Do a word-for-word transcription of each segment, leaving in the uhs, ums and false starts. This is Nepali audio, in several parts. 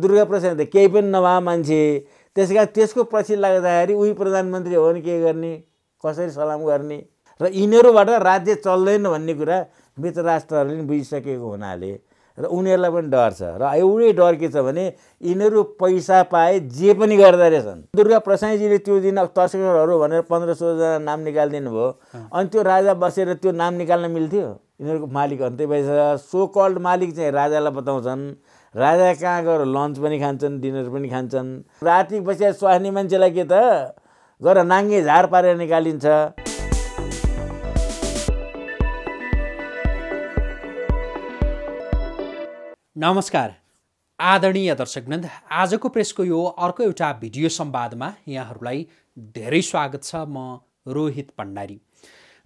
Durga Prasai the Kapan Nava Manji, Tesca Tesco Prachi Lagari, we present Mandri Oni Garni, Kosari Salam Garni, Inero water, Raja Cholen, one Nigura, with Rastralin, Bisaki Gonale, Unelavan Dorsa, Iuri Dorkis of Ane, Ineru Paisa Pai, Japani Gardareson. Durga Prasai is choosing of Tosaka or one Pandra Sosa and Namnical Dinvo, until Raja Basir to Namnical Miltio. Malik on the so called Malik Raja Lapathosan. Raja कहाँ गएर लन्च पनि खान्छन् डिनर पनि खान्छन् राति बसेर स्वास्नी मान्छेलाई के त गएर नाङ्गे झार पारेर निकालिन्छ नमस्कार आदरणीय दर्शकवृन्द आजको प्रेसको यो अर्को एउटा भिडियो संवादमा यहाँहरुलाई धेरै स्वागत छ म रोहित पण्डारी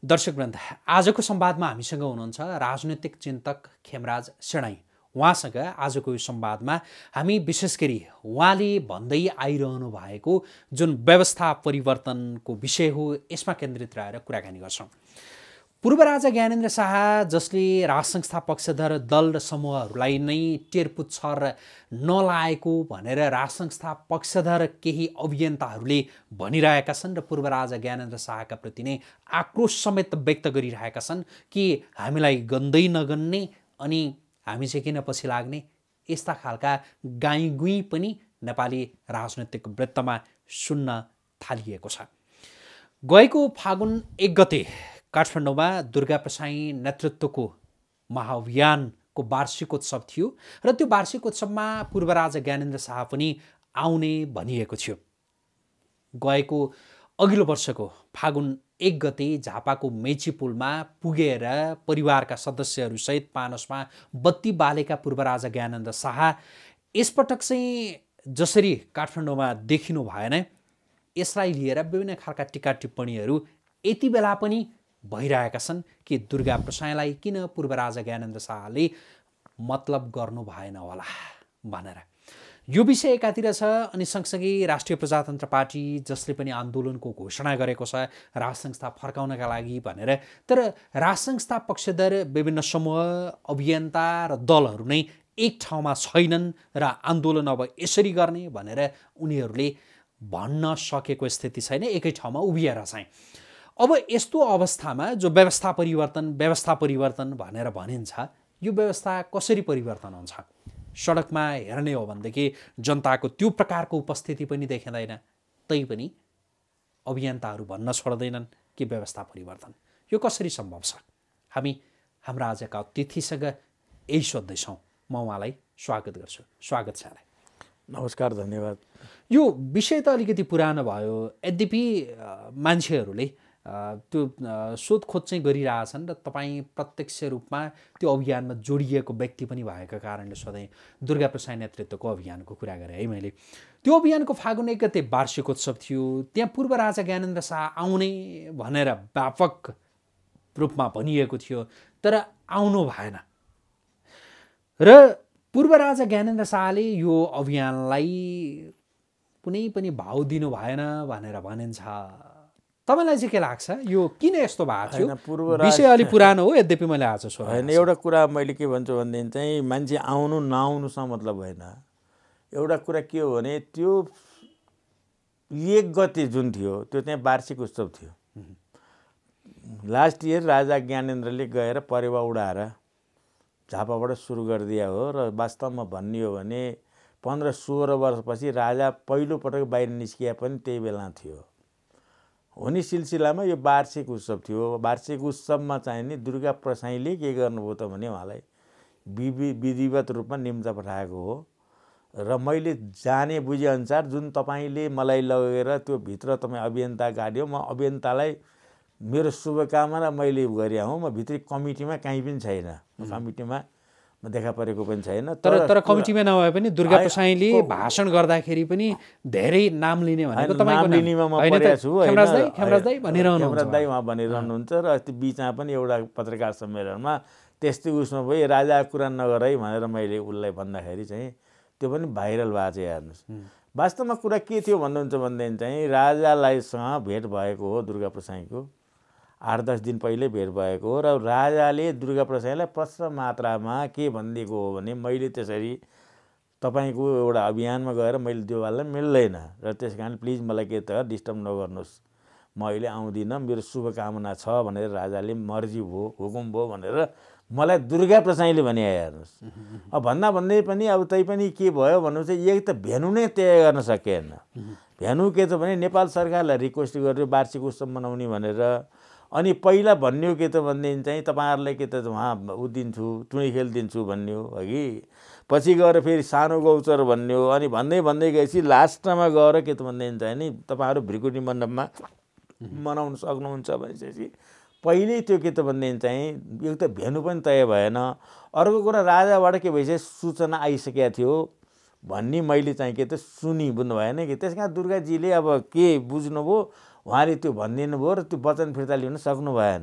दर्शकवृन्द आजको संवादमा हामीसँग हुनुहुन्छ राजनीतिक चिन्तक खेमराज सडाई उहाँसँग आजको यो संवादमा हामी विशेष गरी उहाँले भन्दै आइरहनु भएको जुन व्यवस्था परिवर्तनको विषय हो यसमा केन्द्रित रहेर कुराकानी गर्छौं पूर्व राजा ज्ञानेन्द्र शाह जसले राष्ट्र संस्था पक्षधर दल र समूहहरूलाई नै टेरपुछ र नलाएको भनेर राष्ट्र संस्था पक्षधर केही अभियन्ताहरूले भनिरहेका छन् र पूर्व राजा ज्ञानेन्द्र शाहका प्रति नै आक्रोश समेत व्यक्त गरिरहेका छन् कि हामीलाई गन्दै नगन्ने अनि हामी चाहिँ किन पछि लाग्ने यस्ता खालका गाईगुई पनि नेपाली राजनीतिक वृत्तमा सुन्न थालिएको छ गएको फागुन एक गते काठमाडौँमा दुर्गा प्रसाई नेतृत्वको महाअभियानको वार्षिकोत्सव थियो र त्यो वार्षिकोत्सवमा पूर्व राजा ज्ञानेन्द्र शाह पनि आउने भनिएको थियो गएको अघिल्लो वर्षको फागुन एक गते झापाको मेची पुलमा पुगेर परिवारका सदस्यहरु सहित पानसमा बत्ती बालेका पूर्व राजा ज्ञानेन्द्र शाह यसपटक चाहिँ जसरी काठमाडौँमा देखिनु भएन यसलाई लिएर विभिन्न खालका टीका टिप्पणीहरु यति बेला पनि भइरहेका छन् कि दुर्गा प्रसाईलाई किन पूर्व राजा ज्ञानेन्द्र शाहले मतलब गर्नु भएन होला भनेर यो विषय एकातिर छ अनि सँगसँगै राष्ट्रिय प्रजातन्त्र पार्टी जसले पनि आन्दोलनको घोषणा गरेको छ राष्ट्र संस्था फर्काउनका लागि भनेर तर राष्ट्र संस्था पक्षधर विभिन्न समूह अभियन्ता र दलहरू नै एक ठाउँमा छैनन् र आन्दोलन अब यसरी गर्ने भनेर उनीहरूले भन्न सकेको स्थिति छैन एकै ठाउँमा उभिएर चाहिँ अब यस्तो अवस्थामा जो व्यवस्था परिवर्तन व्यवस्था परिवर्तन भनेर भनिन्छ यो व्यवस्था कसरी परिवर्तन हुन्छ सडकमा हेर्ने हो भनेदेखि जनताको त्यो प्रकारको उपस्थिति पनि देखिदैन तैपनि अभियन्ताहरू भन्न छोड्दैनन् कि व्यवस्था परिवर्तन यो कसरी सम्भव छ हामी हाम्रा आजका अतिथिसँग यही सोध्दै छौं म उहाँलाई स्वागत गर्छु स्वागत छ नमस्कार धन्यवाद यो विषय त अलिकति पुरानो भयो यद्यपि मान्छेहरूले त्यो सोधखोज चाहिँ गरिरहेछन् र तपाई प्रत्यक्ष रूपमा त्यो अभियानमा जोडिएको व्यक्ति पनि भएको कारणले सधैँ दुर्गा प्रसाई नेतृत्वको अभियानको कुरा गरे है मैले त्यो अभियानको फागुन एक गते वार्षिकोत्सव थियो त्यहाँ पूर्व राजा ज्ञानेन्द्र शाह आउने भनेर व्यापक रूपमा भनिएको थियो तर आउनु भएन र पूर्व राजा ज्ञानेन्द्र शाहले यो अभियानलाई कुनै पनि भाव दिनु भएन भनेर भनिन्छ तपाईलाई चाहिँ के लाग्छ यो किन यस्तो भएको थियो विषय अलि पुरानो हो यद्यपि मैले आज सोचे हैन एउटा कुरा मैले के भन्छु भन्दिन चाहिँ मान्छे आउनु नआउनु स मतलब भएन एउटा कुरा के हो भने त्यो एक गते जुन थियो त्यो चाहिँ वार्षिक उत्सव थियो लास्ट इयर राजा ज्ञानेन्द्रले गएर परेवा उडाएर झापाबाट सुरु गर्दिया हो र वास्तवमा भन्ने हो भने पन्ध्र सोह्र वर्षपछि राजा पहिलो पटक बाहिर निस्किया पनि त्यही बेला थियो होनी सिलसिलामा यो वार्षिक उत्सव थियो वार्षिक उत्सवमा चाहिँ नि दुर्गा प्रसाईले के गर्नुभयो त भने उहाँलाई विधिवत रूपमा निम्ता पठाएको हो र मैले जाने बुझे अनुसार जुन तपाईले मलाई लगेर त्यो भित्र तपाई अभियन्ता गाड्यो म अभियन्तालाई मेरो शुभकामना मैले गरे हुँ म भित्री कमिटीमा कहीं पनि छैन कमिटीमा म देखा परेको पनि छैन तर तर कमिटीमा नभए पनि दुर्गा प्रसाईले भाषण गर्दाखेरि पनि धेरै नाम लिने भनेको तपाईको नाम म परेको छु हैन खेमराज दाइ खेमराज दाइ भनिरहनु हुन्छ खेमराज दाइ उहाँ भनिरहनु हुन्छ र त्यो बीचमा पनि एउटा पत्रकार सम्मेलनमा त्यस्तै उसमा भयो राजा कुरा नगरै भनेर मैले उलाई भन्दाखेरि चाहिँ त्यो पनि भाइरल भएको छ हेर्नुस् वास्तवमा कुरा के थियो भन्नुहुन्छ भन्दैन चाहिँ राजालाईसँग भेट भएको हो दुर्गा प्रसाईको आठ दस दिन पहिले भेट भएको हो र राजाले दुर्गा प्रसाईलाई प्रश्न मात्रामा के भन्दिएको हो भने मैले त्यसरी तपाईको एउटा अभियानमा गएर मैले त्यो वाला मिल्दैन र त्यसकारण प्लिज मलाई के त डिस्टर्ब नगर्नुस् म अहिले आउँदिन मेरो शुभकामना छ भनेर राजाले मर्जी भो हुकुम भो भनेर मलाई दुर्गा प्रसाईले भने हेर्नुस् अब भन्दा भन्दै पनि अब तै पनि के भयो भन्नु चाहिँ एक त भेनु नै तय गर्न सकेन भेनु के त भने नेपाल सरकारलाई रिक्वेस्ट गर्यो वार्षिक उत्सव मनाउने भनेर अनि पहिला भन्न्यो के त भन्दिन चाहिँ तपाईहरुलाई के त वहाँ उ दिन्छु टुनी खेल दिन्छु भन्न्यो अघि पछि गएर फेरि सानो गौचर भन्न्यो अनि भन्दै भन्दै गएपछि लास्टमा गएर के त भन्दिन चाहिँ नि तपाईहरु भ्रिकुटी मण्डपमा मनाउन सक्नुहुन्छ भनेपछि पहिले त्यो के त भन्दिन चाहिँ एक त भेनु पनि तय भएन अर्को कुरा राजाबाट के भइसक्यो सूचना आइसकेको थियो भन्ने मैले चाहिँ के त सुनि बुझ्नु भएन के त्यसका दुर्गा जीले अब के बुझ्नुभयो उहाँले त्यो भन्दिनु भयो र त्यो वचन फिर्ता लिन सक्नु भएन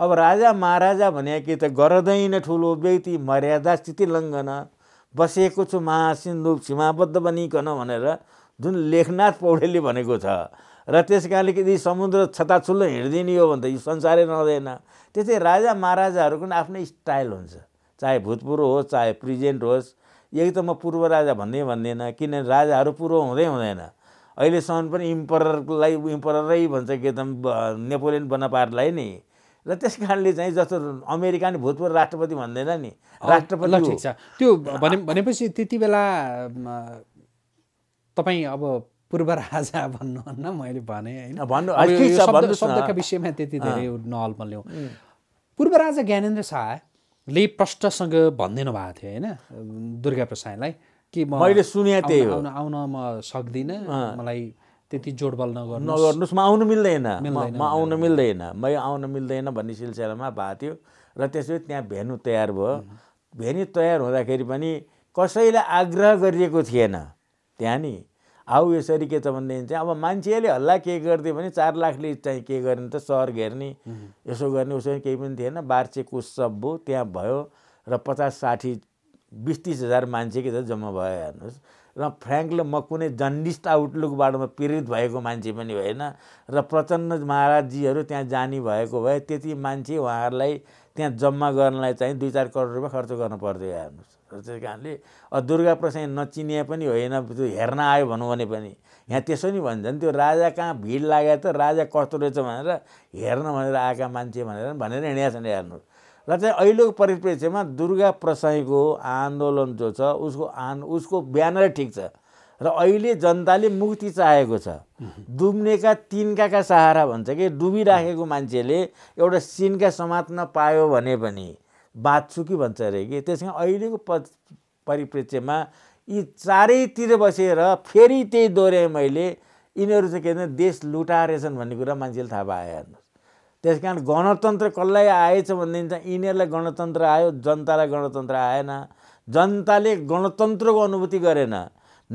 अब राजा महाराजा भने के त गर्दैन ठुलो व्यक्ति मर्यादा स्थिति लङ्घन बसेको छु महासिन्धु सीमाबद्ध बनिकन भनेर जुन लेखनाथ पौडेलले भनेको छ र त्यसकारणले यदि समुद्र छताछुल्लो हिँड्दिने हो भन्दा यो संसारै रहँदैन त्यसै राजा महाराजाहरूको आफ्नो स्टाइल हुन्छ चाहे भूतपूर्व होस् चाहे प्रेजेन्ट होस् यही त म पूर्व राजा भन्दै भन्दैन किनभने राजाहरू पूर्व हुँदै हुँदैन अहिलेसम्म पनि इम्पररलाई इम्पररै भन्छ के त नेपोलियन बोनापार्टलाई नि र त्यसकारणले चाहिँ जस्तो अमेरिका नि भूतपूर्व राष्ट्रपति भन्दैन नि राष्ट्रपति ठिक छ त्यो भनेपछि त्यति बेला तपाई अब पूर्व राजा भन्नुहुन्न मैले भने हैन भन्नु ठिक छ भन्नु शब्दका विषयमा त्यति धेरै नहलमा ल्याउ पूर्व राजा ज्ञानेन्द्र शाह ले प्रष्टसँग भन्दिनु भएको थियो हैन दुर्गा प्रसाईलाई कि मैले सुने त्यही हो आउन म सक्दिन मलाई त्यति जोडबल नगर्नु नगर्नुस् म आउन मिल्दैन म आउन मिल्दैन म आउन मिल्दैन भन्ने सिलसिलामा भएको थियो र त्यसपछि त्यहाँ भेनु तयार भयो भेनु तयार हुँदाखेरि पनि कसैले आग्रह गरिएको थिएन त्यहाँ नि आउ यसरी के त भन्दिन्छ अब मान्छेले हल्ला के गर्दियो भने चार लाखले चाहिँ के गर्ने त सहर घेर्ने यसो गर्ने उसो केही पनि थिएन वार्षिक उत्सव भयो त्यहाँ भयो र पचास साठी बीस तीस हजार मान्छे के त जम्मा भयो हेर्नुहोस् र फ्रेङ्कली म कुनै जर्नलिस्ट आउटलुकबाट म प्रेरित भएको मान्छे पनि होइन र प्रचण्ड महाराजजीहरू त्यहाँ जाने भएको भए त्यति मान्छे उहाँहरूलाई त्यहाँ जम्मा गर्नलाई चाहिँ दुई चार करोड रुपियाँ खर्च गर्नु पर्थ्यो हेर्नुहोस् त्यस कारणले दुर्गा प्रसाई नचिनिए पनि होइन त्यो हेर्न आयो भनौँ भने पनि यहाँ त्यसो नि भन्छन् त्यो राजा कहाँ भिड लाग्यो त राजा कस्तो रहेछ भनेर हेर्न भनेर आएका मान्छे भनेर भनेर हिँडेका छन् हेर्नु र चाहिँ अहिलेको परिप्रेक्ष्यमा दुर्गा प्रसाईको आन्दोलन जो छ उसको आन् उसको ब्यानर ठिक छ र अहिले जनताले मुक्ति चाहेको छ डुब्नेका तिनका का सहारा भन्छ कि डुबिराखेको मान्छेले एउटा सिनका समात्न पायो भने पनि बाँच्छु कि भन्छ अरे कि त्यसकारण अहिलेको प परिप्रेक्ष्यमा यी चारैतिर बसेर फेरि त्यही दोहोऱ्याएँ मैले यिनीहरू चाहिँ के भन्छ देश लुटाएछन् भन्ने कुरा मान्छेले थाहा पाए हेर्नुहोस् त्यसकारण गणतन्त्र कसलाई आएछ भनिदिन्छ यिनीहरूलाई गणतन्त्र आयो जनतालाई गणतन्त्र आएन जनताले गणतन्त्रको अनुभूति गरेन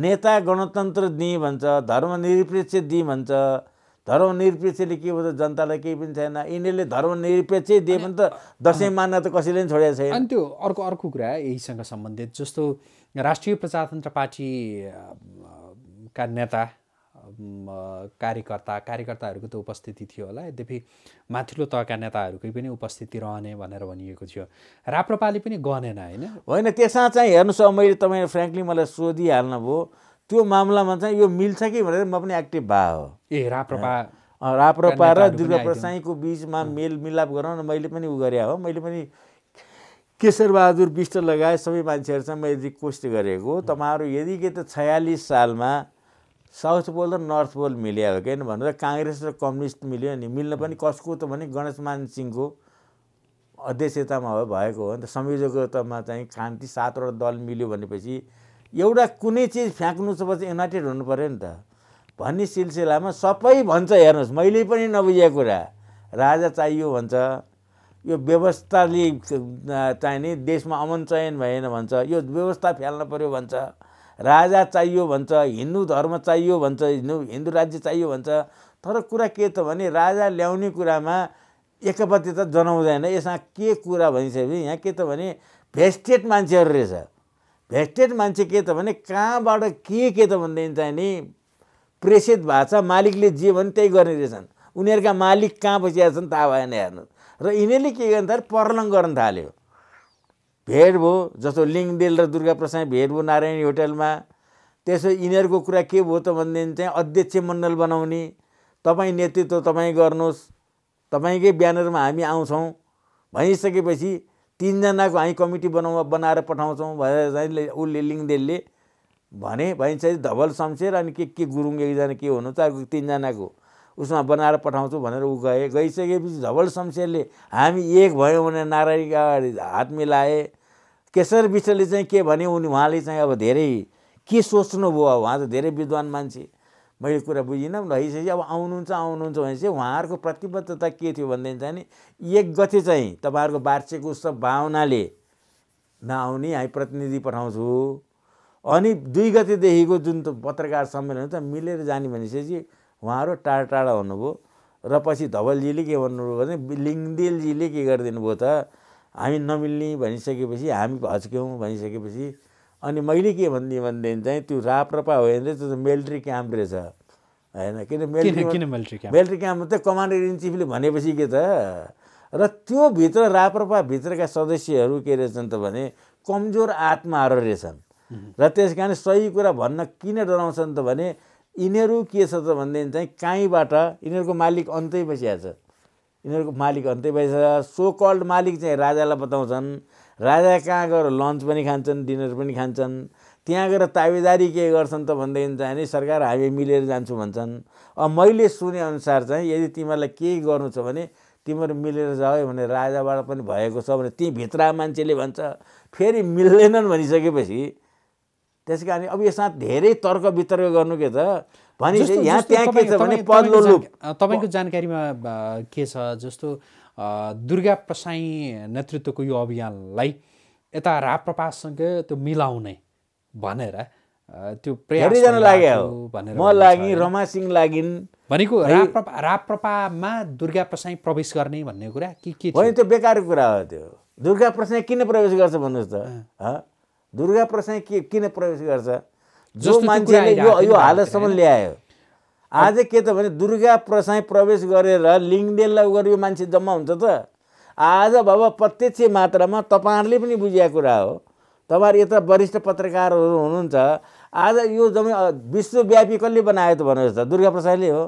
नेता गणतन्त्र दिए भन्छ धर्मनिरपेक्ष दिए भन्छ धर्मनिरपेक्षले के हो त जनतालाई केही पनि छैन यिनीहरूले धर्मनिरपेक्ष दिए पनि त दसैँ मान्न त कसैले पनि छोडेको छैन अनि त्यो अर्को अर्को कुरा यहीसँग सम्बन्धित जस्तो राष्ट्रिय प्रजातन्त्र पार्टी का नेता कार्यकर्ता कार्यकर्ताहरूको त उपस्थिति थियो होला यद्यपि माथिल्लो तहका नेताहरूकै पनि उपस्थिति रहने भनेर भनिएको थियो राप्रपाले पनि गनेन हैन हैन त्यसमा चाहिँ हेर्नुस् मैले तपाईँ फ्र्याङ्कली मलाई सोधिहाल्नुभयो त्यो मामलामा चाहिँ यो मिल्छ कि भनेर म पनि एक्टिभ भए हो ए राप्रपा राप्रपा र दुर्गा प्रसाईको बीचमा मेल मिलाप गराउन मैले पनि उ गरे हो मैले पनि केशरबहादुर बिष्ट लगाए सबै मान्छेहरूसँग मैले रिक्वेस्ट गरेको तपाईँहरू यदि के त छयालिस सालमा साउथ पोल र नर्थ पोल मिल्यो हो किन भनेर काङ्ग्रेस र कम्युनिस्ट मिल्यो नि मिल्न पनि कसको त भने गणेशमान सिंहको अध्यक्षतामा भएको हो नि त संयोजकतामा चाहिँ खान्ति सातवटा दल मिल्यो भनेपछि एउटा कुनै चिज फ्याँक्नु छ भने युनाइटेड हुनु पर्यो नि त भन्ने सिलसिलामा सबै भन्छ हेर्नुहोस् मैले पनि नबुझेको कुरा राजा चाहियो भन्छ यो व्यवस्थाले चाहिने देशमा अमन चयन भएन भन्छ यो व्यवस्था फ्याल्न पर्यो भन्छ राजा चाहियो भन्छ हिन्दू धर्म चाहियो भन्छ हिन्दू हिन्दू राज्य चाहियो भन्छ तर कुरा के त भने राजा ल्याउने कुरामा एकबद्धता जनाउँदैन यसमा के कुरा भनिसकेपछि यहाँ के त भने भेस्टेड मान्छेहरू रहेछ भेस्टेड मान्छे के त भने कहाँबाट के के त भन्दैन चाहिँ नि प्रेषित भाषा मालिकले जे भने त्यही गर्ने रहेछन् उनीहरूका मालिक कहाँ बसिरहेका छन् थाहा भएन हेर्नु र यिनीहरूले के गर्नु थाल्यो पर्लङ गर्न थाल्यो भेट भो जस्तो लिङदेल र दुर्गा प्रसाई भेट भो नारायण होटलमा त्यसो इनेरको कुरा के भो त भन्दिन चाहिँ अध्यक्ष मण्डल बनाउने तपाई नेतृत्व तपाई गर्नुस् तपाईकै ब्यानरमा हामी आउँछौं भइसकेपछि तीन जनाको हामी कमिटी बनाउ बनाएर पठाउँछौं भनेर चाहिँ उले लिङदेलले भने भइन्छ धवल शमशेर अनि के के गुरुङ एकजना के हुनु त तीन जनाको उसमा बनाएर पठाउँछु भनेर उ गए गइसकेपछि धवल शमशेरले हामी एक भयौं भने नारायणका हात मिलाए केशर विष्टले चाहिँ के भने उनी उहाँले चाहिँ अब धेरै के सोच्नु भो अब उहाँ त धेरै विद्वान मान्छे मैले कुरा बुझिन भइसकेपछि अब आउनुहुन्छ आउनुहुन्छ भनेपछि उहाँहरुको प्रतिबद्धता के थियो भन्दैन चाहिँ एक गते चाहिँ तपाईहरुको वार्षिक उत्सव भावनाले नआउने हामी प्रतिनिधि पठाउँछु अनि दुई गते देखिको जुन पत्रकार सम्मेलन त मिलेर जाने भनेपछि उहाँहरु टाढा टाढा हुनुभयो र पछि धवलजीले के भन्नुभयो भने लिङदेलजीले के गर्दिनु भयो त हामी नमिल्ने भनिसकेपछि हामी हच्क्यौं भनिसकेपछि अनि मैले के भन्दिए भन्दैन चाहिँ त्यो राप्रपा होइन रे त्यो मिलिट्री क्याम्प रहेछ हैन किन मिलिट्री किन मिलिट्री क्याम्प मिलिट्री क्याम्प त कमान्डर इन चीफले भनेपछि के त र त्यो भित्र राप्रपा भित्रका सदस्यहरू के रहेछन् त भने कमजोर आत्माहरु रहेछन् र त्यसकारण सही कुरा भन्न किन डराउँछन् त भने इनेरु के छ त भन्दैन चाहिँ काहीबाट इनेरको मालिक अन्तै बसिया छ इनेरको मालिक अन्तै बसिया सो कल्ड मालिक चाहिँ राजालाई बताउँछन् राजा कहाँ गएर लन्च पनि खान्छन् डिनर पनि खान्छन् त्यहाँ गएर ताबेदारी के गर्छन् त भन्दैन चाहिँ सरकार हामी मिलेर जान्छु भन्छन् अब मैले सुने अनुसार चाहिँ यदि तिमीलाई केही गर्नु छ भने तिमीहरू मिलेर जाऊ भने राजाबाट पनि भएको छ भने ती भित्र मान्छेले भन्छ फेरि मिल्दैनन् भनिसकेपछि त्यसकारण अब यसमा धेरै तर्क वितर्क गर्नु के त भनि यहाँ त्यहाँ के छ भने पदलोलुप तपाईको जानकारीमा के छ जस्तो दुर्गा प्रसाई नेतृत्वको यो अभियानलाई यता राप्रपासँग त्यो मिलाउने भनेर त्यो प्रयास गर्न लाग्यो भनेर म लागि रमा सिंह लागिन भनेको राप्रपा राप्रपामा दुर्गा प्रसाई प्रवेश गर्ने भन्ने कुरा के के हो त्यो बेकार कुरा हो त्यो दुर्गा प्रसाई किन प्रवेश गर्छ भन्नुस् त ह दुर्गा प्रसाई के किन प्रवेश गर्छ जो मान्छेले यो यो हालसम्म ल्यायो आज के त भने दुर्गा प्रसाई प्रवेश गरेर लिङदेललाई गरेको मान्छे जम्मा हुन्छ त आज बाबा प्रत्यक्ष मात्रामा तपाईहरुले पनि बुझ्या कुरा हो तपाईहरु यता वरिष्ठ पत्रकारहरू हुनुहुन्छ आज यो जम्मै विश्वव्यापी कसले बनायो त भन्नुस् त दुर्गा प्रसाईले हो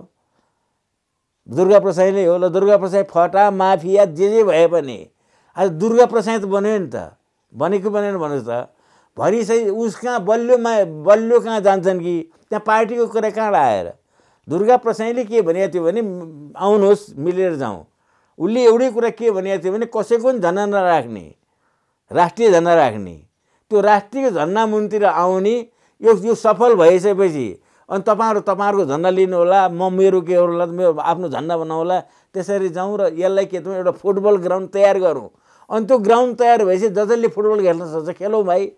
दुर्गा प्रसाईले हो ल दुर्गा प्रसाई फटा माफिया जे जे भए पनि आज दुर्गा प्रसाई त बन्यो नि त बनेको बनेन भन्नुस् त भरि चाहिँ उसका बल्योमा बल्यो कहाँ जान्छन् कि त्यहाँ पार्टीको कुरा कहाँ आएर दुर्गा प्रसाईले के भनेको थियो भने आउनुहोस् मिलेर जाउँ उले एउटै कुरा के भनेको थियो भने कसैको पनि झन्डा नराख्ने राष्ट्रिय झन्डा राख्ने त्यो राष्ट्रिय झन्डा मुन्तिर आउने यो यो सफल भइसकेपछि अनि तपाईहरु तपाईहरुको झन्डा लिनु होला म मेरो के होला मेरो आफ्नो झन्डा बनाउला त्यसरी जाउँ र यसलाई के त एउटा फुटबल ग्राउन्ड तयार गरौँ अनि त्यो ग्राउन्ड तयार भएपछि जसले फुटबल खेल्न सक्छ खेलौँ भाइ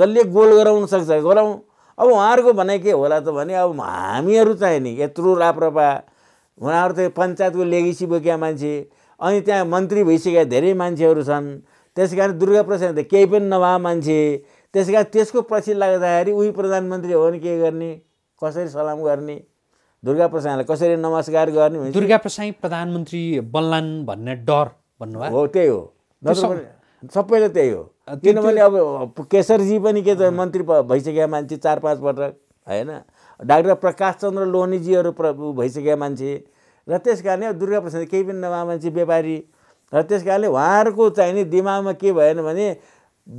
जसले गोल गराउन सक्छ गराउँ अब उहाँहरुको भने के होला त भने अब हामीहरु चाहिँ नि यत्रो राप्रपा उहाँहरु त पञ्चायतको लेगेसी बोकेका मान्छे अनि त्यहाँ मन्त्री भइसकेका धेरै मान्छेहरु छन् त्यसकारण दुर्गा प्रसाई त केही पनि नभए मान्छे त्यसकारण त्यसको पछि लाग्दाखेरि उही प्रधानमन्त्री हो भने के गर्ने कसरी सलाम गर्ने दुर्गा प्रसाईलाई कसरी नमस्कार गर्ने दुर्गा प्रसाई प्रधानमन्त्री बन्लान भन्ने डर भन्नुभयो हो त्यही हो सबैले त्यही हो किनभने अब केशरजी पनि के त मन्त्री भइसकेका मान्छे चार पाँच पटक हैन डाक्टर प्रकाश चन्द्र लोहनीजीहरु भइसकेका मान्छे र त्यसकारणले दुर्गा प्रसाई केही पनि नभए मान्छे व्यापारी र त्यसकारणले उहाँहरुको चाहिँ नि दिमागमा के भएन भने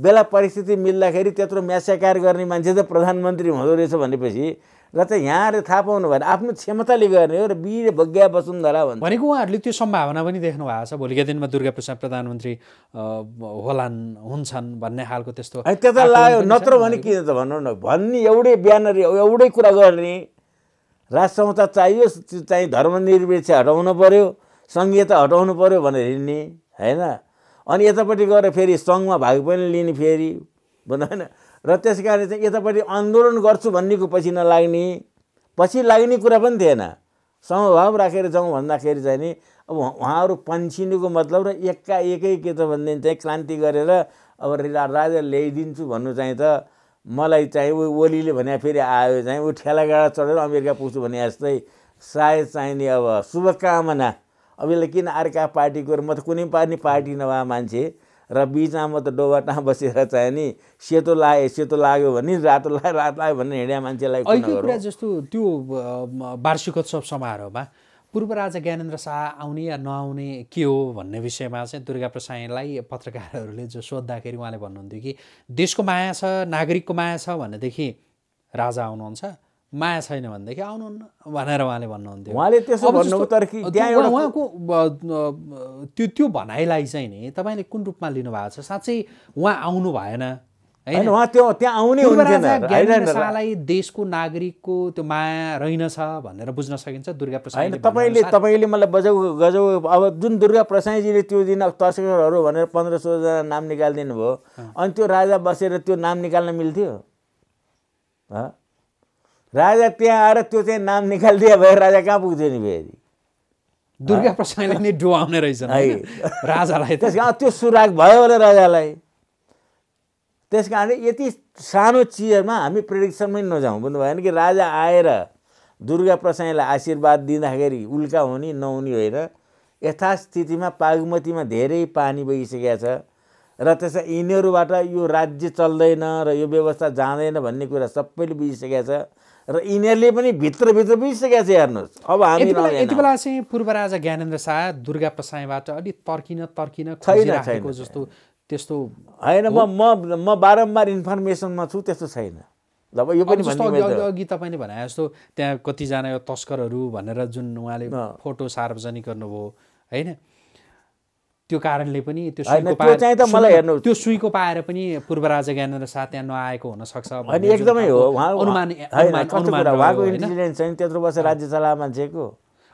बेला परिस्थिति मिल्दाखेरि त्यत्रो म्यासाकार गर्ने मान्छे त प्रधानमन्त्री हुँदो रहेछ भनेपछि र त यहाँहरु थाहा पाउनु भएन आफ्नो क्षमताले गर्ने हो र वीर भग्या वसुन्धरा भन्छ भनेको उहाँहरुले त्यो सम्भावना पनि देख्नु भएको छ भोलिका दिनमा दुर्गा प्रसाई प्रधानमन्त्री होलान् हुन्छन् भन्ने खालको त्यस्तो त्यता लाग्यो नत्र भने के त भन्नु न भन्ने एउटै ब्यानर एउटै कुरा गर्ने राष्ट्र संहिता चाहियो चाहिँ धर्मनिरपेक्ष हटाउनु पर्यो संहिता हटाउनु पर्यो भनेर हिँड्ने हैन अनि यतापट्टि गएर फेरि संघमा भाग पनि लिने फेरि भन्दैन र त्यसकारण चाहिँ यतापट्टि आन्दोलन गर्छु भन्नेको पछि नलाग्ने पछि लाग्ने कुरा पनि थिएन समभाव राखेर जाउँ भन्दाखेरि चाहिँ नि अब उहाँहरु पन्छिनुको मतलब र एकाएकै के त भन्दैन चाहिँ क्रान्ति गरेर अब राजा ल्याइदिन्छु भन्नु चाहिँ त मलाई चाहिँ ओलीले भने फेरि आयो चाहिँ उ ठेलागाडा चढेर अमेरिका पुग्छु भने जस्तै सायद चाहिँ नि अब शुभकामना अब यसले किन अर्का पार्टीको म त कुनै पनि पार्टी नभए मान्छे र बीचमा म त डोबाटामा बसेर चाहिँ नि सेतो लाए सेतो लाग्यो भने रातो लाए रात लाग्यो भने हिँड्या मान्छेलाई कुन कुरा जस्तो त्यो वार्षिकोत्सव समारोहमा पूर्व राजा ज्ञानेन्द्र शाह आउने या नआउने के हो भन्ने विषयमा चाहिँ दुर्गा प्रसाईलाई पत्रकारहरूले जो सोध्दाखेरि उहाँले भन्नुहुन्थ्यो कि देशको माया छ नागरिकको माया छ भनेदेखि राजा आउनुहुन्छ माया छैन भनेदेखि आउनुहुन्न भनेर उहाँले भन्नुहुन्थ्यो। उहाँले त्यसो भन्नुको तर कि त्यहाँ एउटा उहाँको त्यो त्यो भनाइलाई चाहिँ नि तपाईँले कुन रूपमा लिनुभएको छ? साँच्चै उहाँ आउनु भएन हैन उहाँ त्यो त्यहाँ आउने हुन्थेन हैन शाहलाई देशको नागरिकको त्यो माया रहन्छ भनेर बुझ्न सकिन्छ दुर्गा प्रसाई हैन तपाईले तपाईले मलाई बजाउ गजौ अब जुन दुर्गा प्रसाईजीले त्यो दिन तस्करहरु भनेर पन्ध्र सय जना नाम निकाल्दिनु भयो अनि त्यो राजा बसेर त्यो नाम निकाल्न मिल्थ्यो? ह राजा त्यहाँ आएर त्यो चाहिँ नाम निकाल्दिया भए राजा कहाँ पुग्थ्यो नि फेरि? दुर्गा प्रसाईले नि डुवाउने रहेछन् राजालाई त्यो सुराग भयो होला राजालाई। त्यस कारण यति सानो चिजमा हामी प्रेडिक्सनमै नजाउँ भन्नु भएन कि राजा आएर दुर्गा प्रसाईलाई आशीर्वाद दिँदाखेरि उल्का हुने नहुने होइन। यथास्थितिमा बागमतीमा धेरै पानी बगिसकेको छ र त्यसै यिनीहरूबाट यो राज्य चल्दैन र यो व्यवस्था जाँदैन भन्ने कुरा सबैले बुझिसकेको छ र यिनीहरूले पनि भित्रभित्र बुझिसकेको छ। हेर्नुहोस् अब हामी यति बेला चाहिँ पूर्व राजा ज्ञानेन्द्र शाह दुर्गा प्रसाईबाट अलिक तर्किन तर्किन खोजिरहेको जस्तो त्यस्तो हैन म म म बारम्बार इन्फर्मेसनमा छु त्यस्तो छैन। अब यो पनि अघि तपाईँले भने जस्तो त्यहाँ कतिजना यो तस्करहरू भनेर जुन उहाँले फोटो सार्वजनिक गर्नुभयो हैन त्यो कारणले पनि त्यो सुईको पाएर त्यो चाहिँ त मलाई हेर्नु त्यो सुईको पाएर पनि पूर्व राजा ज्ञानेन्द्र शाह त्यहाँ नआएको हुन सक्छ अनि एकदमै हो उहाँ अनुमान अनुमान उहाँको इन्टेलिजेन्स चाहिँ त्यत्रो वर्ष राज्य चलाए मान्छेको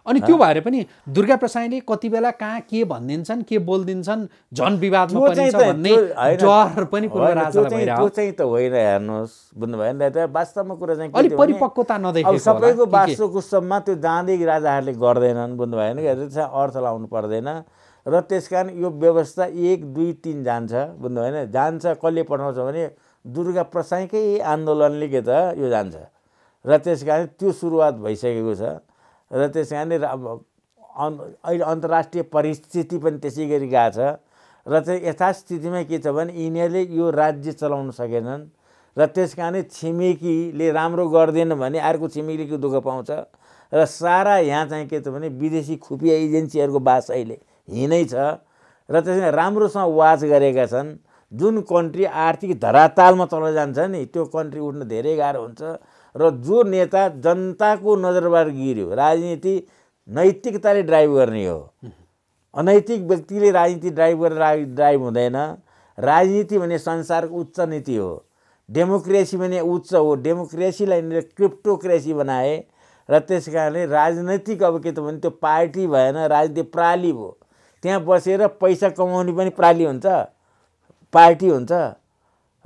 अनि त्यो भएर पनि दुर्गा प्रसाईले कति बेला कहाँ के भनिदिन्छन् के बोलिदिन्छन् झन विवादमा परिन्छ भन्ने डर पनि पूर्व राजालाई भइरहेको छ। त्यो चाहिँ त होइन हेर्नुहोस् बुझ्नु भयो नि त वास्तवमा कुरा चाहिँ के हो? परिपक्वता नदेखेको अब सबैको वासो गुस्सोमा त्यो जाँदै राजाहरूले गर्दैनन् बुझ्नु भयो नि त्यसमा अर्थ लाउनु पर्दैन र त्यसकारण यो व्यवस्था एक दुई तीन जान्छ बुझ्नु भयो नि जान्छ। कसले पठाउँछ भने दुर्गा प्रसाईकै आन्दोलनले के त यो जान्छ र त्यसकारण त्यो सुरुवात भइसकेको छ र त्यस कारणले अहिले अन्तर्राष्ट्रिय परिस्थिति पनि त्यसै गरी गएको छ र चाहिँ यथास्थितिमा के छ भने यिनीहरूले यो राज्य चलाउन सकेनन् र त्यस कारणले छिमेकीले राम्रो गर्दैन भने अर्को छिमेकीको दुःख पाउँछ र सारा यहाँ चाहिँ के छ भने विदेशी खुफिया एजेन्सीहरूको बास अहिले हिँडै छ र त्यसमा राम्रोसँग वाच गरेका छन्। जुन कन्ट्री आर्थिक धरातालमा चल जान्छ नि त्यो कन्ट्री उठ्न धेरै गाह्रो हुन्छ र जो नेता जनताको नजरबाट गिर्यो राजनीति नैतिकताले ड्राइभ गर्ने हो। अनैतिक व्यक्तिले राजनीति ड्राइभ गरेर ड्राइभ हुँदैन। राजनीति भने संसारको उच्च नीति हो। डेमोक्रेसी भने उच्च हो। डेमोक्रेसीलाई क्रिप्टोक्रेसी बनाए र त्यस कारणले राजनैतिक अब के त भने त्यो पार्टी भएन राजनीति प्राली हो। त्यहाँ बसेर पैसा कमाउने पनि प्राली हुन्छ पार्टी हुन्छ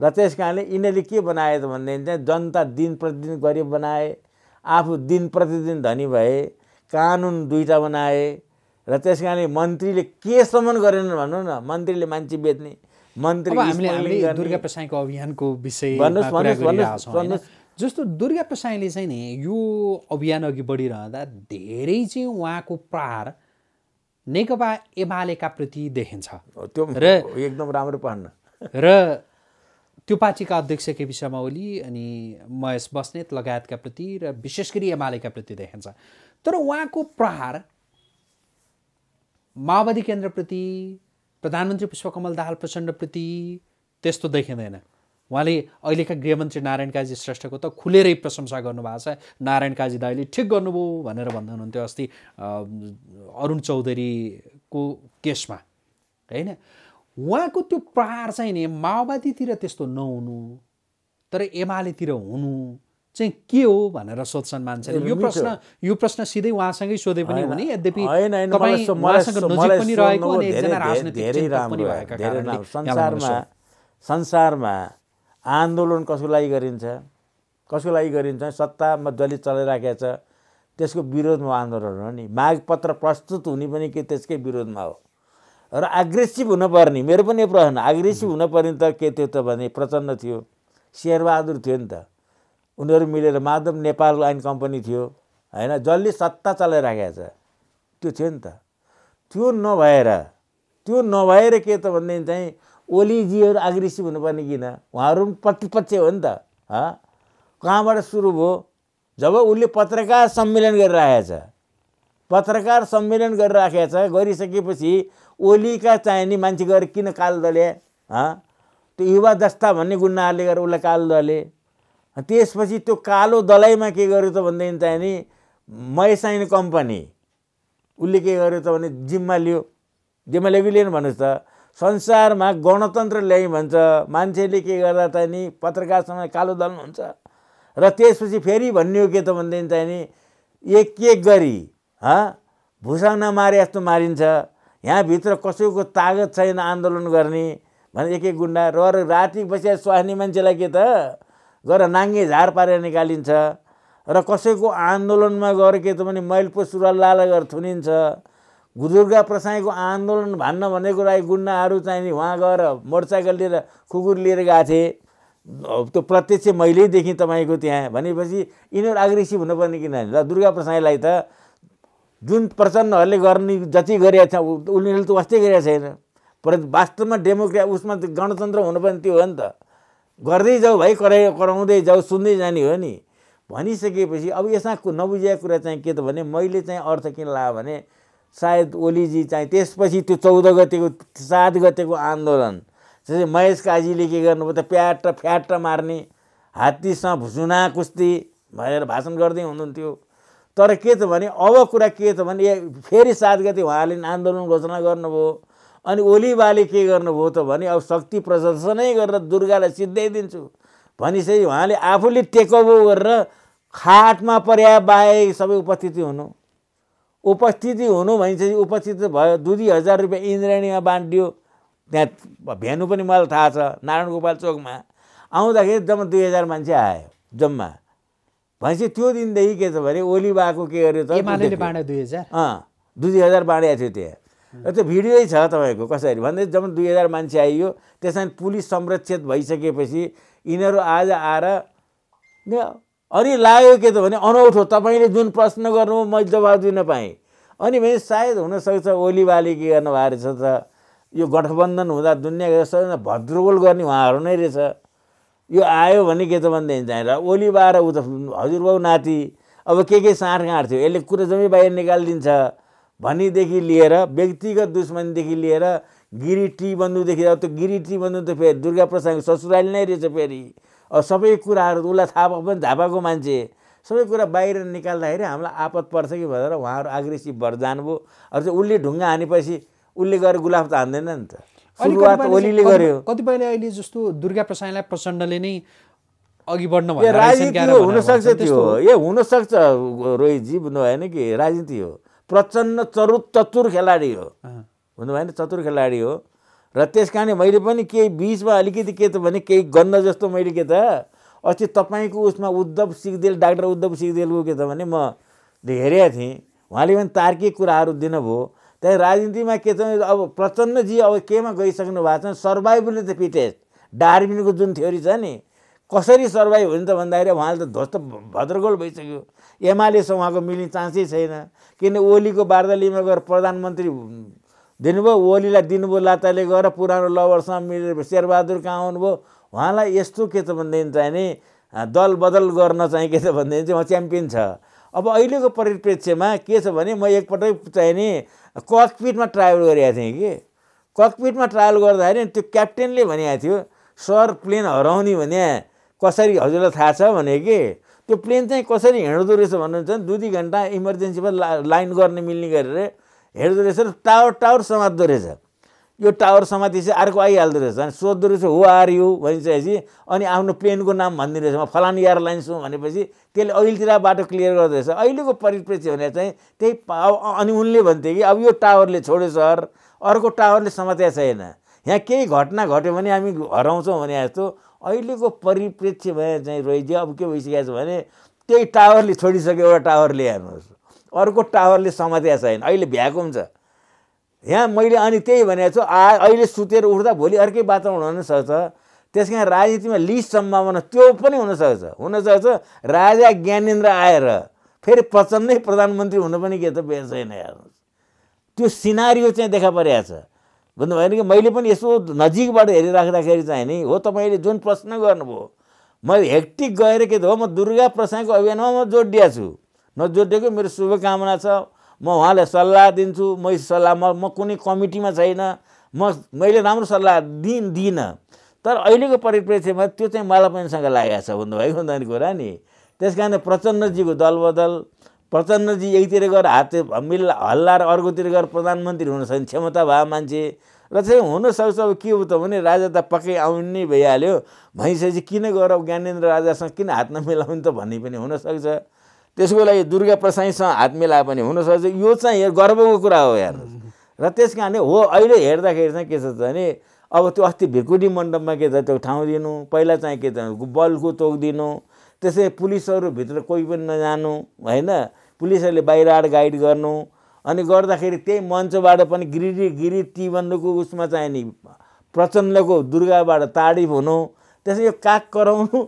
र त्यस कारणले यिनीहरूले के बनाए त भन्दाखेरि चाहिँ जनता दिन प्रतिदिन गरिब बनाए आफू दिन प्रतिदिन धनी भए कानुन दुईटा बनाए र त्यस कारणले मन्त्रीले केसम्म गरेनन् भनौँ न मन्त्रीले मान्छे बेच्ने मन्त्री दुर्गा प्रसाईको अभियानको विषय जस्तो दुर्गा प्रसाईले चाहिँ नि यो अभियान अघि बढिरहँदा धेरै चाहिँ उहाँको प्रहार नेकपा एमालेका प्रति देखिन्छ त्यो एकदम राम्रो पढ्न र त्यो पार्टीका अध्यक्ष केपी शर्मा ओली अनि महेश बस्नेत लगायतका प्रति र विशेष गरी एमालेका प्रति देखिन्छ। तर उहाँको प्रहार माओवादी केन्द्रप्रति प्रधानमन्त्री पुष्पकमल दाहाल प्रचण्डप्रति त्यस्तो देखिँदैन। उहाँले अहिलेका गृहमन्त्री नारायण काजी श्रेष्ठको त खुलेरै प्रशंसा गर्नुभएको छ। नारायण काजी दाइले ठिक गर्नुभयो भनेर भन्नुहुन्थ्यो अस्ति अरुण चौधरीको केसमा होइन। उहाँको त्यो प्रहार चाहिँ नि माओवादीतिर त्यस्तो नहुनु तर एमालेतिर हुनु चाहिँ के हो भनेर सोध्छन् मान्छेले। यो प्रश्न यो प्रश्न सिधै उहाँसँगै सोधे पनि हुने यद्यपि संसारमा संसारमा आन्दोलन कसको लागि गरिन्छ कसको लागि गरिन्छ सत्तामा जसले चलाइराखेको छ त्यसको विरोधमा आन्दोलन हो नि। मागपत्र प्रस्तुत हुने पनि के त्यसकै विरोधमा हो र एग्रेसिभ हुनुपर्ने मेरो पनि प्रश्न एग्रेसिभ हुनुपर्ने त के थियो त भने प्रचण्ड थियो शेरबहादुर थियो नि त उनीहरू मिलेर माधव नेपाल लाइन कम्पनी थियो हैन जसले सत्ता चलाइराखेको छ त्यो थियो नि त। त्यो नभएर त्यो नभएर के त भन्ने चाहिँ Oli ji or aggressive on Panigina, Warum Patipate on the Ah Kamara Surubo Java Uli Patraka, some million Garraza Patraka, some million Garraza, Gorisaki Pussy, Ulika Tiny Mantigar Kinakaldale, Ah to Iva Dasta, Manigunali or Ulakaldale, a Tiespasi to Kalu Dolema Kigorito on the Intani, My Sign Company Uliki Gorito Jimalu, Jimalavian Manusta. संसारमा गणतन्त्र ल्याइ भन्छ मान्छेले के गर्दा तानी पत्रकारसँग कालो दल हुन्छ र त्यसपछि फेरि भन्नु के त भन्दैन तानी एक एक गरी ह भुसा नमारे जस्तो मारिन्छ यहाँ भित्र कसैको तागत छैन आन्दोलन गर्ने भने एक एक गुण्डा र राति बसेर स्वास्नी मान्छेलाई के त गर नाङ्गे झार पारेर निकालिन्छ र कसैको आन्दोलनमा गएर के त भने मैलपो सुरुवाल लाला गर थुनिन्छ Durga Prasaiको आन्दोलन भन्न भनेको राई गुण्डाहरु चाहिँ वहाँ गएर मोटरसाइकल लिएर खुकुर लिएर गए थिए त्यो प्रत्यक्ष मैले देखि तपाईको त्यहाँ भनेपछि इनर अग्रेसिभ हुन पर्ने किन ल दुर्गा प्रसाईलाई त जुन प्रचण्डहरुले गर्ने जति गरेछ उनीहरुले त वास्तै गरेछ छैन तर वास्तवमा डेमोक्रेसी उसमा गणतन्त्र हुन पनि त्यो हो नि त गर्दै जाऊ भाइ कराउँदै जाऊ सुन्दै जाने हो नि भनिसकेपछि अब यसमा नबुझेको कुरा चाहिँ के त भने मैले चाहिँ अर्थ किन ला भने सायद ओली जी चाहिँ त्यसपछि त्यो चौध गतेको सात गतेको आन्दोलन जस्तै महेश काजीले के गर्नु भयो त प्याट र फ्याट र मार्ने हात्तीसँग भुसुना कुस्ती भनेर भाषण गर्दै हुनुहुन्थ्यो तर के त भने अब कुरा के त भने फेरि सात गते उहाँले आन्दोलन घोषणा गर्नुभयो अनि ओली बाले के गर्नुभयो त भने अब शक्ति प्रदर्शनै गरेर दुर्गालाई सिध्याइदिन्छु भनिसै उहाँले आफूले टेकओभर गरेर खाटमा पर्या बाए सबै उपस्थिति हुनु उपस्थिति हुनु भनिन्छ उपस्थित भयो दुई हजार रुपैयाँ इन्द्राणीमा बाँड्यो त्यहाँ भेनु पनि मलाई थाहा छ नारायण गोपाल चोकमा आउँदाखेरि जम्मा दुई हजार मान्छे आयो जम्मा भनिन्छ त्यो दिनदेखि के छ भने ओली बाको के गर्यो त एमालेले बाँडे दुई हजार अँ दुई हजार बाँडेको थियो त्यहाँ र त्यो भिडियोै छ तपाईको कसरी भन्दै जम्मा दुई हजार मान्छे आइयो त्यसमा पुलिस संरक्षित भइसकेपछि यिनीहरू आज आएर अनि लाग्यो के त भने अनौठो तपाईले जुन प्रश्न गर्नु म जवाफ दिन पाएँ अनि भने सायद हुन सक्छ ओली बाले के गर्न भएर छ त यो गठबन्धन हुँदा दुनियाँको सबैभन्दा भद्रगोल गर्ने उहाँहरु नै रहेछ यो आयो भने के त भन्दै जाएर ओली बा र हजुरबाउ नाति अब के के साँठगाँठ थियो यसले कुरा जम्मै बाहिर निकालिदिन्छ भनी देखि लिएर व्यक्तिगत दुश्मनी देखि लिएर गिरी टी बन्धु देखि त्यो गिरी टी बन्धु त फेरि दुर्गा प्रसाईको ससुराली नै रहेछ फेरि अब सबै कुराहरु उला थाहा पनि धापाको मान्छे सबै कुरा बाहिर निकाल्दाखेरि हामीलाई आपत पर्छ कि भनेर उहाँहरु अग्रेसिभ भएर जानुभयो अब चाहिँ उल्ले ढुङ्गा हानेपछि उल्ले गरेर गुलाफ त हान्दैन नि त सुरुवात ओलीले गर्यो कतिपयले अहिले जस्तो दुर्गा प्रसाईलाई प्रचण्डले नै अघि बढ्न भनेर राजनीति हुन सक्छ त्यो ए हुन सक्छ रोहित जी बुझ्नु भएन कि राजनीति हो प्रचण्ड चरु चतुर खेलाडी हो बुझ्नु भएन चतुर खेलाडी हो र त्यसकारणले मैले पनि केही बीचमा अलिकति के त भने केही गन्न जस्तो मैले के त अस्ति तपाईको उसमा उद्धव सिगदेल डाक्टर उद्धव सिगदेलको के त भने म हेरेको थिएँ उहाँले पनि तार्किक कुराहरू दिनुभयो त्यही राजनीतिमा के त अब प्रचण्ड जी अब केमा गइसक्नु भएको छ सर्भाइभल इज द फिटेस्ट डार्विनको जुन थ्योरी छ नि कसरी सर्भाइभ हुन्छ भन्दाखेरि उहाँले त ध्वस्त भद्रगोल भइसक्यो एमालेसँग उहाँको मिल्ने चान्सै छैन किन ओलीको वार्दालीमा गएर प्रधानमन्त्री दिनुभयो ओलीलाई दिनुभयो लाताले गएर पुरानो लभरसँग मिलेर शेरबहादुर कहाँ आउनुभयो उहाँलाई यस्तो के त भन्दैन चाहिँ दल बदल गर्न चाहिँ के त भन्दैन चाहिँ म च्याम्पियन छ अब अहिलेको परिप्रेक्ष्यमा के छ भने म एकपटक चाहिँ नि ककपिटमा ट्रायल गरेको थिएँ कि ककपिटमा ट्रायल गर्दाखेरि त्यो क्याप्टेनले भनेको थियो सर प्लेन हराउने भने कसरी हजुरलाई थाहा छ भने कि त्यो प्लेन चाहिँ कसरी हिँड्दो रहेछ भन्नुहुन्छ नि दुई दुई घन्टा इमर्जेन्सीमा लाइन गर्ने मिल्ने गरेर हेर्दो रहेछ टावर टावर समात्दो रहेछ यो टावर समातेपछि अर्को आइहाल्दो रहेछ अनि सोध्दो रहेछ हो आर यु भनिसकेपछि अनि आफ्नो प्लेनको नाम भन्दो रहेछ म फलान एयरलाइन्स हुँ भनेपछि त्यसले अघिल्तिर बाटो क्लियर गर्दो रहेछ अहिलेको परिप्रेक्ष्य भने चाहिँ त्यही अनि उनले भन्थे कि अब यो टावरले छोड्यो सर अर्को टावरले समातेको छैन यहाँ केही घटना घट्यो भने हामी हराउँछौँ भने जस्तो अहिलेको परिप्रेक्ष्य भने चाहिँ रोहितजी अब के भइसकेको छ भने त्यही टावरले छोडिसक्यो एउटा टावरले हेर्नुहोस् अर्को टावरले समातेको छैन अहिले भ्याकुम छ यहाँ मैले अनि त्यही भनेको छु अहिले सुतेर उठ्दा भोलि अर्कै वातावरण हुन सक्छ त्यसकारण राजनीतिमा लिस्ट सम्भावना त्यो पनि हुन सक्छ हुन सक्छ राजा ज्ञानेन्द्र आएर फेरि प्रचण्डै प्रधानमन्त्री हुन पनि के त बेस छैन हेर्नुहोस् त्यो सिनारियो चाहिँ देखा परेको छ भन्नु भयो नि के मैले पनि यसो नजिकबाट हेरिराख्दाखेरि चाहिँ नि हो तपाईले जुन प्रश्न गर्नुभयो म हेक्टिक गएर के हो म दुर्गा प्रसाईको अभियानमा म जोडिया छु नजोडेको मेरो शुभकामना छ म उहाँलाई सल्लाह दिन्छु म सल्लाहमा म कुनै कमिटीमा छैन म मैले राम्रो सल्लाह दिन दिन तर अहिलेको परिप्रेक्ष्यमा त्यो चाहिँ मलाई पनि सँग लागेको छ भन्नु भएको नि कुरा नि त्यसकारण प्रचण्डजीको दलबदल प्रचण्डजी एकतिर गएर हात मिल हल्ला र अर्कोतिर गएर प्रधानमन्त्री हुन सक्ने क्षमता भए मान्छे र चाहिँ हुन सक्छ अब के हो त भने राजा त पक्कै आउनै भइहाल्यो भइसकेपछि किन गएर ज्ञानेन्द्र राजासँग किन हात नमिलाउने त भन्ने पनि हुन सक्छ त्यसको लागि दुर्गा प्रसाईसँग हात मिलाए पनि हुन सक्छ यो चाहिँ गर्वको कुरा हो यार र त्यसकारण हो अहिले हेर्दाखेरि चाहिँ के छ भने अब त्यो अस्ति भिरकुटी मण्डपमा के त त्यो ठाउँ दिनु पहिला चाहिँ के त बलको तोक दिनु त्यसै पुलिसहरु भित्र कोही पनि नजानु हैन पुलिसहरुले बाहिर आड गाइड गर्नु अनि गर्दाखेरि त्यही मञ्चबाट पनि गिरी गिरी तिवनको उसमा चाहिँ नि प्रचण्डको दुर्गाबाट ताडी हुनु त्यसै यो काक कराउनु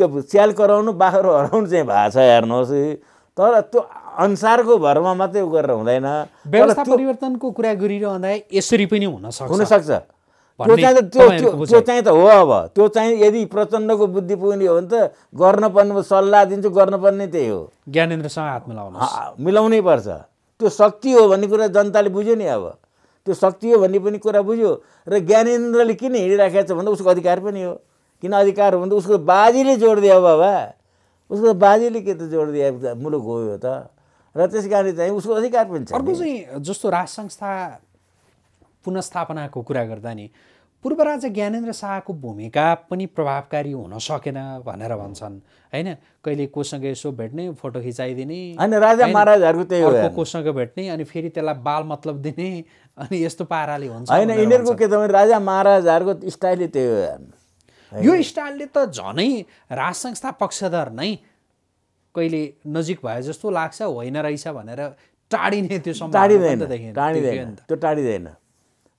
के स्याल कराउनु बाखरो हराउनु चाहिँ भाछ हेर्नुस् तर त्यो अनुसारको भरमा मात्रै गरेर हुँदैन व्यवस्था परिवर्तनको कुरा गरिरहँदा यसरी पनि हुन सक्छ हुन सक्छ त्यो चाहिँ त्यो त्यो चाहिँ त हो अब त्यो चाहिँ यदि प्रचण्डको बुद्धि पुग्ने हो नि त गर्न पर्ने सल्लाह दिन्छु गर्न पर्ने त्यही हो ज्ञानेन्द्रसँग हात मिलाउनुस् मिलाउनै पर्छ त्यो शक्ति हो भन्ने कुरा जनताले बुझ्यो नि अब त्यो शक्ति हो भन्ने पनि कुरा बुझ्यो र ज्ञानेन्द्रले किन हिँडिराखेको छ भन्दा उसको अधिकार पनि हो किन अधिकार हो भन्दा उसको बाजीले जोड दियो बाबा उसको बाजीले के त जोड दियो मुलुक हो यो त र त्यसकारण चाहिँ उसको अधिकार पनि छ अर्को चाहिँ जस्तो राष्ट्र संस्था पुनर्स्थापनाको कुरा गर्दा नि पूर्व राजा ज्ञानेन्द्र शाहको भूमिका पनि प्रभावकारी हुन सकेन भनेर भन्छन् हैन कहिले कोसँग यसो भेट्ने फोटो खिचाइदिने हैन राजा महाराजहरुको त्यही हो कोसँग भेट्ने अनि फेरि त्यसलाई बाल मतलब दिने अनि यस्तो पाराले हुन्छ हैन इनेरको के त राजा महाराजहरुको स्टाइलले त्यही हो यो स्टाइलले त झनै राज संस्था पक्षधर नै कहिले नजिक भए जस्तो लाग्छ होइन रहेछ भनेर टाडिने त्यो सम्भावना त देखिन टाडिदैन त्यो टाडिदैन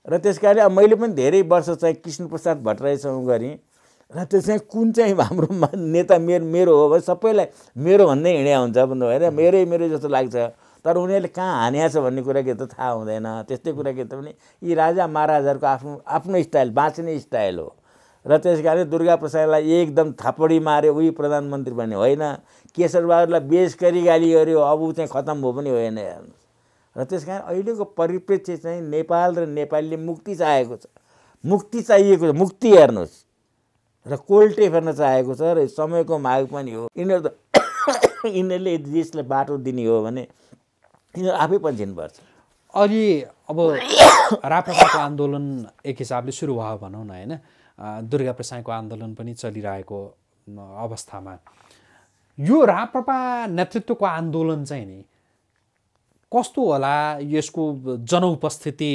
र त्यसकारण अब मैले पनि धेरै वर्ष चाहिँ कृष्णप्रसाद भट्टराईसँग गरेँ र त्यो चाहिँ कुन चाहिँ हाम्रो नेता मेरो मेरो हो भने सबैलाई मेरो भन्दै हिँड्या हुन्छ भन्नु भएर मेरै मेरो जस्तो लाग्छ तर उनीहरूले कहाँ हान्या छ भन्ने कुरा के त थाहा हुँदैन त्यस्तै कुरा के त भने यी राजा महाराजहरूको आफ्नो आफ्नो स्टाइल बाँच्ने स्टाइल हो र त्यसकारण दुर्गा प्रसाईलाई एकदम थापडी मार्यो उही प्रधानमन्त्री पनि होइन केशरबहादुरलाई बेस गरी गाली गर्यो अब ऊ चाहिँ खत्तम भयो पनि होइन हेर्नु र त्यसकारण अहिलेको परिप्रेक्ष्य चाहिँ नेपाल र नेपालीले मुक्ति चाहेको छ मुक्ति चाहिएको छ मुक्ति हेर्नुस् र कोल्टे फेर्न चाहेको छ र समयको माग पनि हो यिनीहरू त यिनीहरूले देशलाई बाटो दिने हो भने यिनीहरू आफै पन्छिनुपर्छ अलि अब राप्रपाको आन्दोलन एक हिसाबले सुरु भयो भनौँ न होइन दुर्गा प्रसाईको आन्दोलन पनि चलिरहेको अवस्थामा यो राप्रपा नेतृत्वको आन्दोलन चाहिँ नि कस्तो होला यसको जनउपस्थिति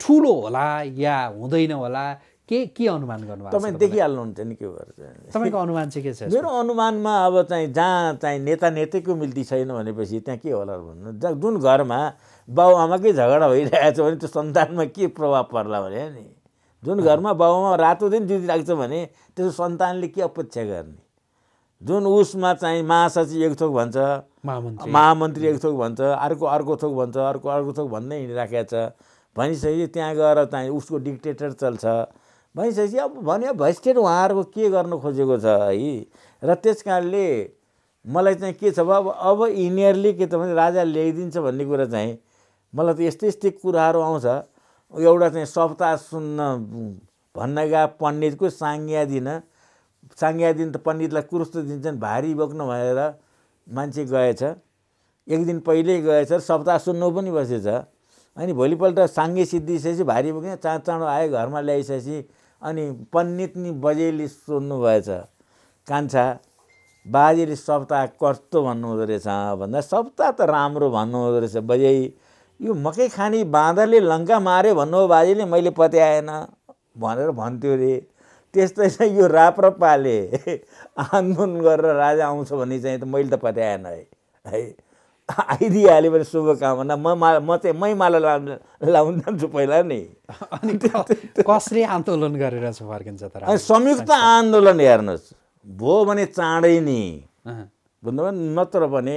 ठूलो होला या हुँदैन होला के के अनुमान गर्नुभएको छ तपाईं देखिहाल्नुहुन्छ नि के गर्छ तपाईको अनुमान चाहिँ के छ मेरो अनुमानमा अब चाहिँ जहाँ चाहिँ नेता नेतैको मिल्ती छैन भनेपछि त्यहाँ के होला भन्नु जुन घरमा बाउ आमाकै झगडा भइरहेको छ भने त्यो सन्तानमा के प्रभाव पर्ला भने नि जुन घरमा बाउ आमा रातो दिन जितिरहेको छ भने त्यो सन्तानले के अपेक्षा गर्ने जुन उसमा चाहिँ महासचिव एक थोक भन्छ महामन्त्री महामन्त्री एक थोक भन्छ अर्को अर्को थोक भन्छ अर्को अर्को थोक भन्दै हिँडिराखेको छ भनिसकेपछि त्यहाँ गएर चाहिँ उसको डिक्टेटर चल्छ भनिसकेपछि अब भन्यो भइस्टेट उहाँहरूको के गर्नु खोजेको छ है र त्यस कारणले मलाई चाहिँ के छ अब अब यिनीहरूले के त भने राजा ल्याइदिन्छ भन्ने कुरा चाहिँ मलाई त यस्तै यस्तै कुराहरू आउँछ एउटा चाहिँ सप्ताह सुन्न भन्न गए पण्डितको साङ्ग्या दिन साङ्ग्या दिन त पण्डितलाई कुरुस्तो दिन्छन् भारी बोक्न भनेर मान्छे गएछ एक दिन पहिल्यै गएछ सप्ताह सुन्नु पनि बसेछ अनि भोलिपल्ट साङ्गे सिद्धिसकेपछि भारी बोक्ने चाँडो चाँडो आयो घरमा ल्याइसकेपछि अनि पण्डित नि बजेले सुन्नु भएछ कान्छा बाजेले सप्ताह कस्तो भन्नुहुँदो रहेछ भन्दा सप्ताह त राम्रो भन्नुहुँदो रहेछ बजे यो मकै खाने बाँदरले लङ्का मार्यो भन्नु बाजेले मैले पत्याएन भनेर भन्थ्यो रे त्यस्तै चाहिँ यो राप्रपाले आन्दोलन गरेर राजा आउँछ भन्ने चाहिँ त मैले त पत्याएन है है आइदिइहाल्यो भने शुभकामना म म चाहिँ मै माला लाउनु लाउनु जान्छु पहिला नि अनि कसरी आन्दोलन गरेर फर्किन्छ तर अनि संयुक्त आन्दोलन हेर्नुहोस् भयो भने चाँडै नि भन्नुभयो नत्र भने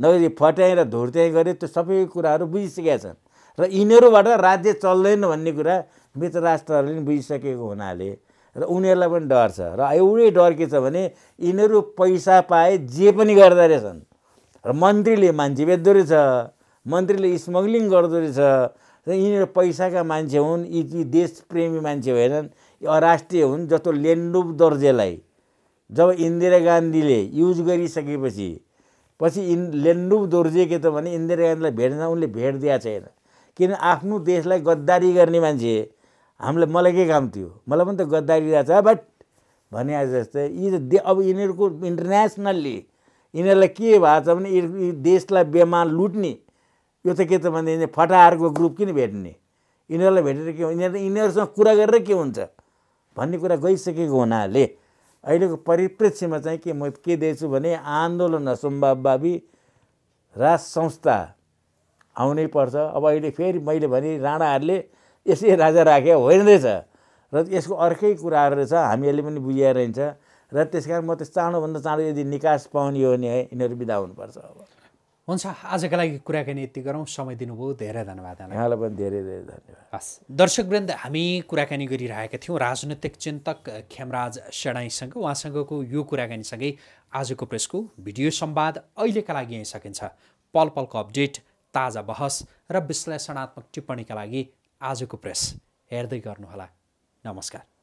नगरी फट्याएर धुर्त्याइ गरे त्यो सबै कुराहरु बुझिसकेका छन् र यिनीहरुबाट राज्य चल्दैन भन्ने कुरा मित्र राष्ट्रहरुले पनि बुझिसकेको हुनाले र उनीहरुलाई पनि डर छ र एउटै डर के छ भने यिनीहरु पैसा पाए जे पनि गर्दै रहेछन् र मन्त्रीले मान्छे बेच्दो रहेछ मन्त्रीले स्मग्लिङ गर्दो रहेछ र यिनीहरु पैसाका मान्छे हुन् यी देशप्रेमी मान्छे होइनन् यो राष्ट्रिय हुन् जस्तो लेन्डुब दर्जेलाई जब इन्दिरा गान्धीले युज गरिसकेपछि पछि लेन्डुब दर्जे के त भने इन्दिरा गान्धीलाई भेट्न उनले भेट दिएको छैन किन आफ्नो देशलाई गद्दारी गर्ने मान्छे हामीले मलाई के काम थियो मलाई पनि त गद्दारी रहेछ बट भने जस्तै यी अब यिनीहरुको इन्टरनेसनल्ली यिनीहरुलाई के भएको छ भने यी देशलाई बेमान लुट्ने यो त के त भन्दै फटाहारको ग्रुप किन भेट्ने यिनीहरुलाई भेटेर के यिनीहरु यिनीहरुसँग कुरा गरेर के हुन्छ भन्ने कुरा गइसकेको हुनाले अहिलेको परिप्रेक्ष्यमा चाहिँ के म के देख्छु भने आन्दोलन असम्भाववादी राष्ट्र संस्था आउनै पर्छ। अब अहिले फेरि मैले भने राणाहरुले यसै राजा राखे होइन रहेछ र यसको अर्कै कुराहरु रहेछ हामीहरूले पनि बुझिरहेछ र त्यसकारण म त चाँडोभन्दा चाँडो यदि निकास पाउने हो भने यिनीहरु बिदा हुनुपर्छ। अब हुन्छ, आजका लागि कुराकानी यति गरौँ। समय दिनुभयो, धेरै धन्यवाद। यहाँलाई पनि धेरै धेरै धन्यवाद। हस् दर्शकवृन्द, हामी कुराकानी गरिरहेका थियौँ राजनीतिक चिन्तक खेमराज सडाईसँग। उहाँसँगको यो कुराकानीसँगै आजको प्रेसको भिडियो संवाद अहिलेका लागि यहीँ सकिन्छ। पल पलको अपडेट, ताजा बहस र विश्लेषणात्मक टिप्पणीका लागि आजको प्रेस हेर्दै गर्नुहोला। नमस्कार।